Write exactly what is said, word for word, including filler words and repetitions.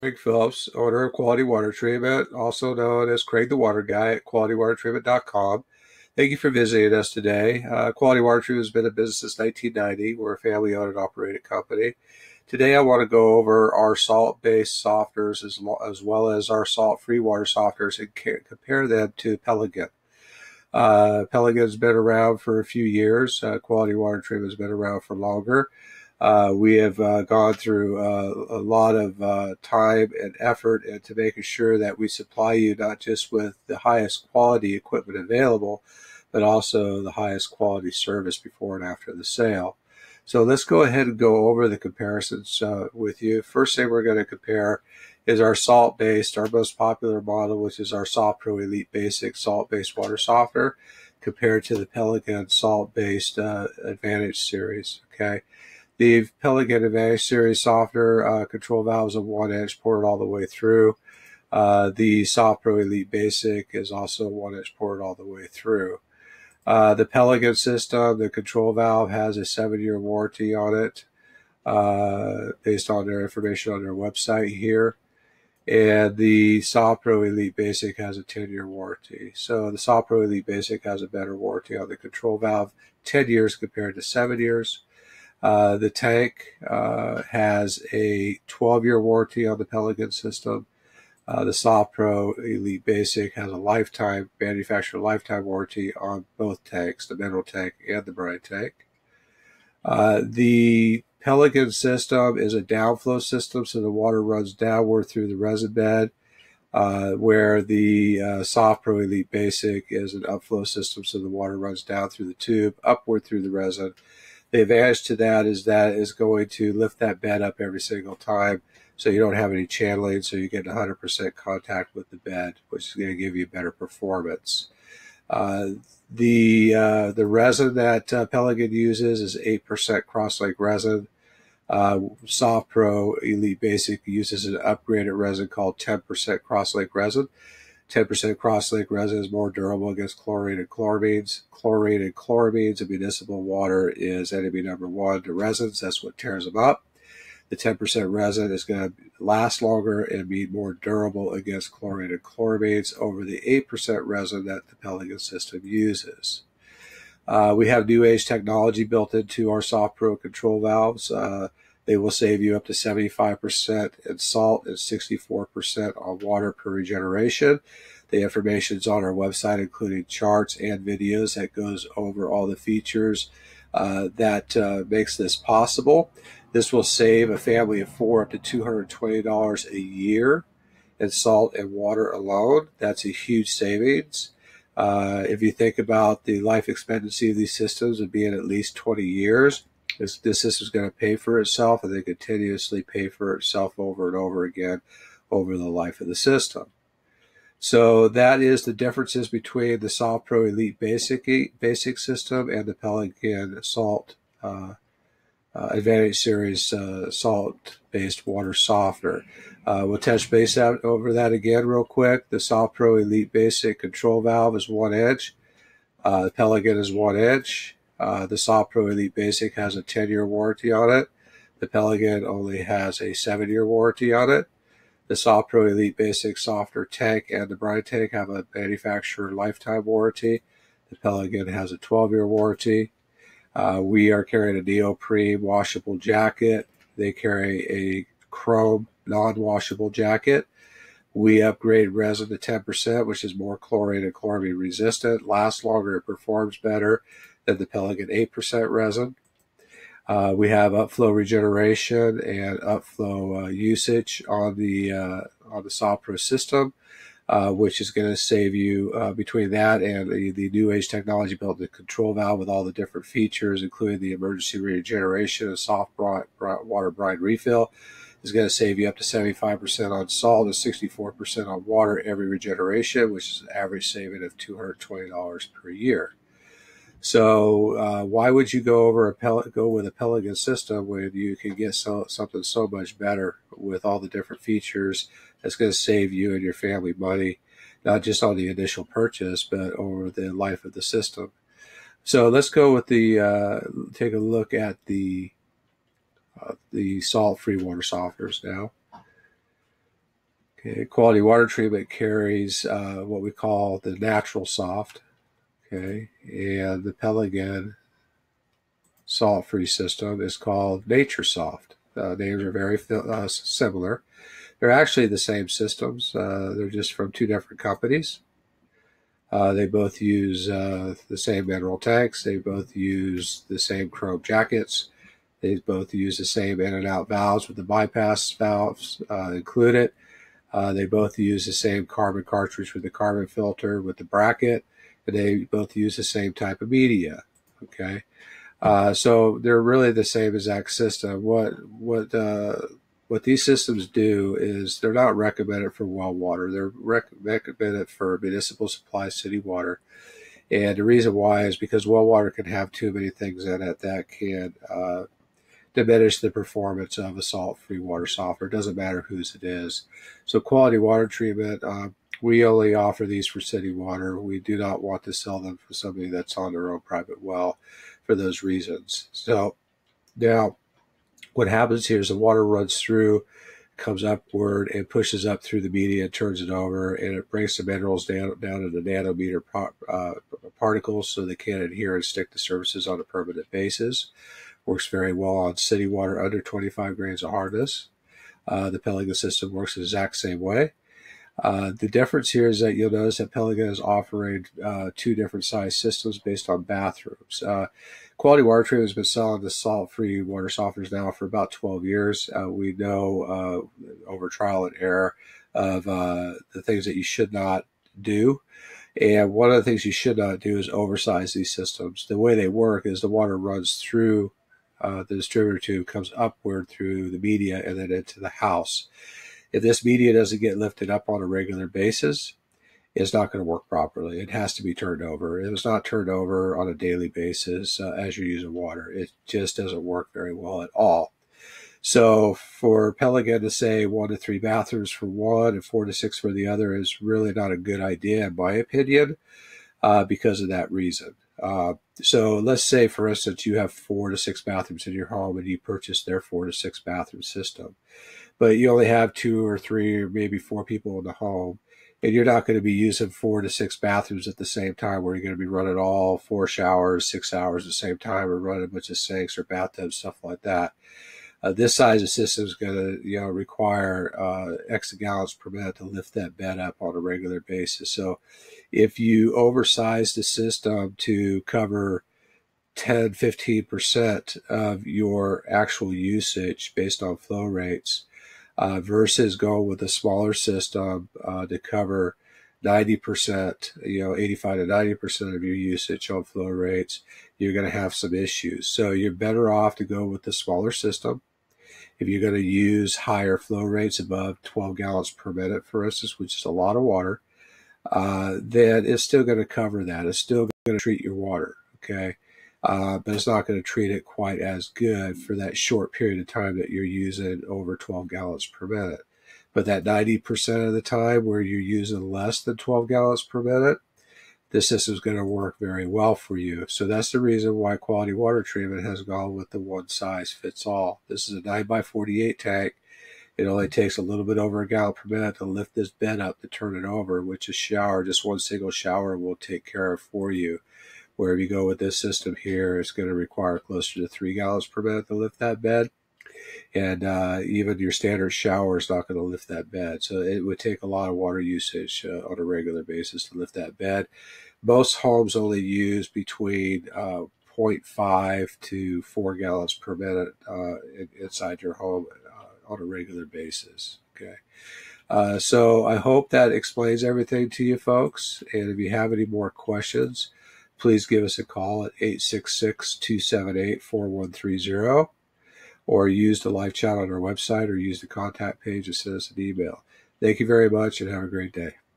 Craig Phillips, owner of Quality Water Treatment, also known as Craig the Water Guy at quality water treatment dot com. Thank you for visiting us today. Uh, Quality Water Treatment has been in business since nineteen ninety. We're a family-owned and operated company. Today I want to go over our salt-based softeners as, as well as our salt-free water softeners and compare them to Pelican. Uh, Pelican's been around for a few years. Uh, Quality Water Treatment's been around for longer. Uh, we have uh, gone through uh, a lot of uh, time and effort into making sure that we supply you not just with the highest quality equipment available, but also the highest quality service before and after the sale. So let's go ahead and go over the comparisons uh, with you. First thing we're going to compare is our salt-based, our most popular model, which is our SoftPro Elite Basic salt-based water softener, compared to the Pelican salt-based uh, Advantage Series. Okay. The Pelican Advantage Series softener uh, control valves of one inch ported all the way through. Uh, the SoftPro Elite Basic is also one inch ported all the way through. Uh, the Pelican system, the control valve has a seven year warranty on it, uh, based on their information on their website here. And the SoftPro Elite Basic has a ten year warranty. So the SoftPro Elite Basic has a better warranty on the control valve, ten years compared to seven years. Uh, the tank uh, has a twelve year warranty on the Pelican system. Uh, the SoftPro Elite Basic has a lifetime, manufacturer lifetime warranty on both tanks, the mineral tank and the brine tank. Uh, the Pelican system is a downflow system, so the water runs downward through the resin bed, uh, where the uh, SoftPro Elite Basic is an upflow system, so the water runs down through the tube, upward through the resin. The advantage to that is that it's going to lift that bed up every single time, so you don't have any channeling, so you get one hundred percent contact with the bed, which is going to give you better performance. Uh, the uh, the resin that uh, Pelican uses is eight percent cross-link resin. Uh, SoftPro Elite Basic uses an upgraded resin called ten percent cross-link resin. ten percent cross-link resin is more durable against chlorine and chloramines. Chlorine and chloramines in municipal water is enemy number one to resins. That's what tears them up. The ten percent resin is going to last longer and be more durable against chlorine and chloramines over the eight percent resin that the Pelican system uses. Uh, we have new age technology built into our SoftPro control valves. Uh, They will save you up to seventy-five percent in salt and sixty-four percent on water per regeneration. The information is on our website, including charts and videos that goes over all the features uh, that uh, makes this possible. This will save a family of four up to two hundred twenty dollars a year in salt and water alone. That's a huge savings. Uh, if you think about the life expectancy of these systems of being at least twenty years, This, this system's going to pay for itself and then continuously pay for itself over and over again over the life of the system. So that is the differences between the SoftPro Elite Basic, Basic system and the Pelican Salt uh, uh, Advantage Series uh, salt-based water softener. Uh, we'll touch base out over that again real quick. The SoftPro Elite Basic control valve is one inch. Uh, the Pelican is one inch. Uh, the SoftPro Elite Basic has a ten year warranty on it. The Pelican only has a seven year warranty on it. The SoftPro Elite Basic softener tank and the brine tank have a manufacturer lifetime warranty. The Pelican has a twelve year warranty. Uh, we are carrying a neoprene washable jacket. They carry a chrome non-washable jacket. We upgrade resin to ten percent, which is more chlorine and chloramine resistant, lasts longer, it performs better than the Pelican eight percent resin. Uh, we have upflow regeneration and upflow uh, usage on the uh, on the SoftPro system, uh, which is going to save you uh, between that and the, the new age technology built in the control valve with all the different features, including the emergency regeneration and soft brine, brine, water brine refill. Is going to save you up to seventy-five percent on salt and sixty-four percent on water every regeneration, which is an average saving of two hundred twenty dollars per year. So uh, why would you go over a pellet, go with a Pelican system when you can get so, something so much better with all the different features that's going to save you and your family money, not just on the initial purchase, but over the life of the system? So let's go with the uh, take a look at the Uh, the salt-free water softeners now. Okay, Quality Water Treatment carries uh, what we call the NatureSoft, okay, and the Pelican salt-free system is called NatureSoft. Uh, names are very uh, similar. They're actually the same systems. Uh, they're just from two different companies. Uh, they both use uh, the same mineral tanks. They both use the same chrome jackets. They both use the same in and out valves with the bypass valves uh, included. Uh, they both use the same carbon cartridge with the carbon filter with the bracket, and they both use the same type of media. Okay, uh, so they're really the same exact system. What what uh, what these systems do is they're not recommended for well water. They're rec recommended for municipal supply city water, and the reason why is because well water can have too many things in it that can uh, diminish the performance of a salt-free water softener. It doesn't matter whose it is. So Quality Water Treatment, uh, we only offer these for city water. We do not want to sell them for somebody that's on their own private well for those reasons. So now what happens here is the water runs through, comes upward, and pushes up through the media and turns it over, and it breaks the minerals down, down into nanometer uh, particles so they can't adhere and stick to surfaces on a permanent basis. Works very well on city water under twenty-five grains of hardness. Uh, the Pelican system works the exact same way. Uh, the difference here is that you'll notice that Pelican is offering uh, two different size systems based on bathrooms. Uh, Quality Water Treatment has been selling the salt-free water softeners now for about twelve years. Uh, we know uh, over trial and error of uh, the things that you should not do. And one of the things you should not do is oversize these systems. The way they work is the water runs through Uh, the distributor tube, comes upward through the media and then into the house. If this media doesn't get lifted up on a regular basis, it's not going to work properly. It has to be turned over. If it's not turned over on a daily basis uh, as you're using water, it just doesn't work very well at all. So for Pelican to say one to three bathrooms for one and four to six for the other is really not a good idea, in my opinion, uh, because of that reason. Uh, so let's say, for instance, you have four to six bathrooms in your home and you purchase their four to six bathroom system, but you only have two or three or maybe four people in the home, and you're not going to be using four to six bathrooms at the same time where you're going to be running all four showers, six hours at the same time, or running a bunch of sinks or bathtubs, stuff like that. Uh, this size of system is going to, you know, require uh, X gallons per minute to lift that bed up on a regular basis. So if you oversize the system to cover ten, fifteen percent of your actual usage based on flow rates uh, versus going with a smaller system uh, to cover ninety percent, you know, eighty-five to ninety percent of your usage on flow rates, you're going to have some issues. So you're better off to go with the smaller system. If you're going to use higher flow rates above twelve gallons per minute, for instance, which is a lot of water, uh, then it's still going to cover that. It's still going to treat your water, okay? Uh, but it's not going to treat it quite as good for that short period of time that you're using over twelve gallons per minute. But that ninety percent of the time where you're using less than twelve gallons per minute, this system is going to work very well for you. So that's the reason why Quality Water Treatment has gone with the one size fits all. This is a nine by forty-eight tank. It only takes a little bit over a gallon per minute to lift this bed up to turn it over, which a shower, just one single shower will take care of for you. Where if you go with this system here, it's going to require closer to three gallons per minute to lift that bed. And uh, even your standard shower is not going to lift that bed. So it would take a lot of water usage uh, on a regular basis to lift that bed. Most homes only use between uh, zero point five to four gallons per minute uh, inside your home uh, on a regular basis. Okay. Uh, so I hope that explains everything to you folks. And if you have any more questions, please give us a call at eight six six, two seven eight, four one three zero. Or use the live chat on our website, or use the contact page and send us an email. Thank you very much and have a great day.